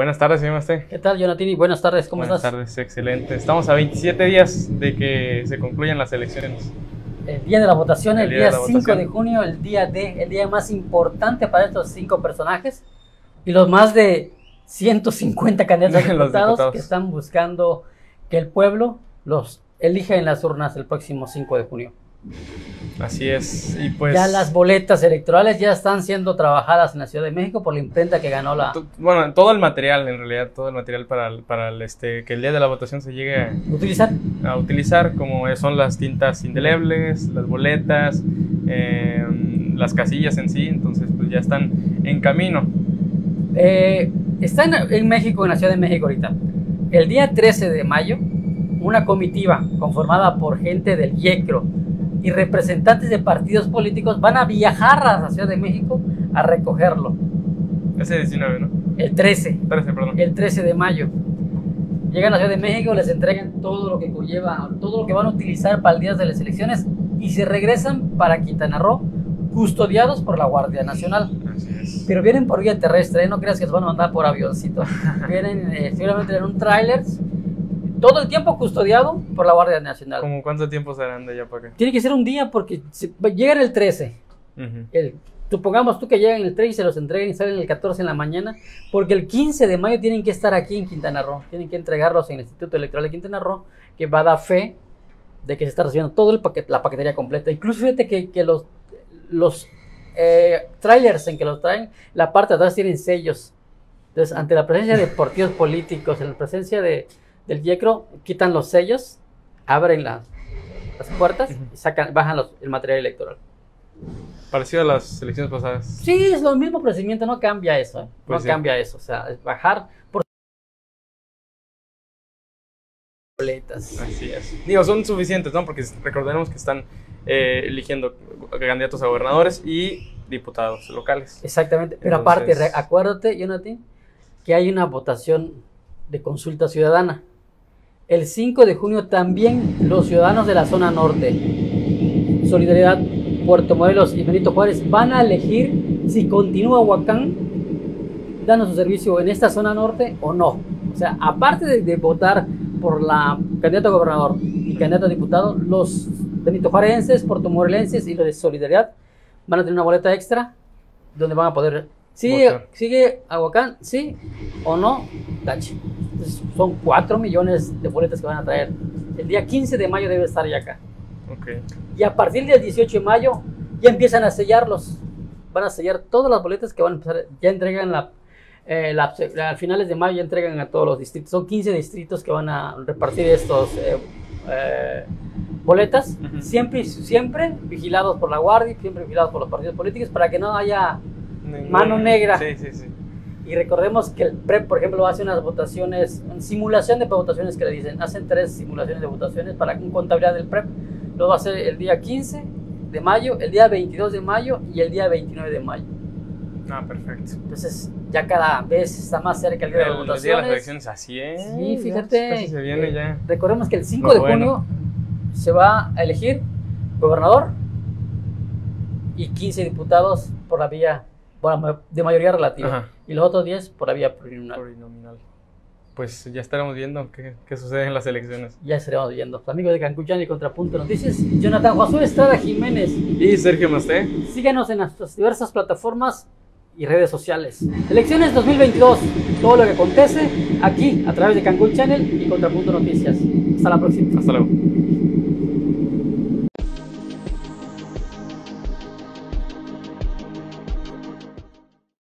Buenas tardes, señor Masté. ¿Qué tal, Jonathan? Buenas tardes, ¿cómo estás? Buenas tardes, excelente. Estamos a 27 días de que se concluyan las elecciones. El día de las votaciones, el día 5 de junio, el día más importante para estos 5 personajes y los más de 150 candidatos diputados que están buscando que el pueblo los elija en las urnas el próximo 5 de junio. Así es, y pues... Ya las boletas electorales ya están siendo trabajadas en la Ciudad de México por la imprenta que ganó la... Bueno, todo el material, en realidad, todo el material para que el día de la votación se llegue a utilizar, como son las tintas indelebles, las boletas, las casillas en sí, entonces pues ya están en camino. Están en México, en la Ciudad de México ahorita. El día 13 de mayo, una comitiva conformada por gente del IECRO y representantes de partidos políticos van a viajar a la Ciudad de México a recogerlo. Ese 19, ¿no? El 13, perdón. El 13 de mayo. Llegan a la Ciudad de México, les entregan todo lo que conlleva, todo lo que van a utilizar para el día de las elecciones y se regresan para Quintana Roo, custodiados por la Guardia Nacional. Así es. Pero vienen por vía terrestre, ¿eh? No creas que los van a mandar por avioncito. Vienen seguramente en un tráiler. Todo el tiempo custodiado por la Guardia Nacional. ¿Cómo cuánto tiempo serán de allá para acá? Tiene que ser un día porque llegan el 13. Supongamos tú que llegan el 13 y se los entreguen y salen el 14 en la mañana. Porque el 15 de mayo tienen que estar aquí en Quintana Roo. Tienen que entregarlos en el Instituto Electoral de Quintana Roo, que va a dar fe de que se está recibiendo todo el la paquetería completa. Incluso fíjate que los trailers en que los traen, la parte de atrás tienen sellos. Entonces, ante la presencia de partidos políticos, en la presencia de... del IECRO, quitan los sellos, abren las puertas y sacan, bajan el material electoral. Parecido a las elecciones pasadas. Sí, es lo mismo procedimiento, no cambia eso. Pues no cambia eso, o sea, es bajar por boletas. Así es. Digo, son suficientes, ¿no? Porque recordaremos que están eligiendo candidatos a gobernadores y diputados locales. Exactamente, pero entonces... aparte, acuérdate, Jonathan, que hay una votación de consulta ciudadana. El 5 de junio también los ciudadanos de la zona norte, Solidaridad, Puerto Morelos y Benito Juárez, van a elegir si continúa Aguakan dando su servicio en esta zona norte o no. O sea, aparte de votar por la candidato a gobernador y candidato a diputado, los benito juarenses, puertomorelenses y los de Solidaridad van a tener una boleta extra donde van a poder ¿sigue Aguakan? ¿Sí o no? Tache. Entonces, son 4 millones de boletas que van a traer. El día 15 de mayo debe estar ya acá. Okay. Y a partir del 18 de mayo ya empiezan a sellarlos. Van a sellar todas las boletas que van a empezar. Ya entregan a finales de mayo, ya entregan a todos los distritos. Son 15 distritos que van a repartir estos boletas. Siempre vigilados por la Guardia, siempre vigilados por los partidos políticos para que no haya mano negra. Sí. Y recordemos que el PREP, por ejemplo, hace unas votaciones, simulación de votaciones que le dicen, hacen 3 simulaciones de votaciones para contabilidad del PREP. Lo va a hacer el día 15 de mayo, el día 22 de mayo y el día 29 de mayo. Ah, perfecto. Entonces, ya cada vez está más cerca el día de las votaciones. El día de las elecciones, así es. Sí, fíjate. Se viene ya. Recordemos que el 5 de junio se va a elegir gobernador y 15 diputados por la vía... Bueno, de mayoría relativa. Ajá. Y los otros 10 por la vía plurinominal. Pues ya estaremos viendo qué sucede en las elecciones. Ya estaremos viendo. Amigos de Cancún Channel y Contrapunto Noticias, Jonathan Josué Estrada Jiménez y Sergio Masté. Síganos en nuestras diversas plataformas y redes sociales. Elecciones 2022, todo lo que acontece aquí a través de Cancún Channel y Contrapunto Noticias. Hasta la próxima. Hasta luego.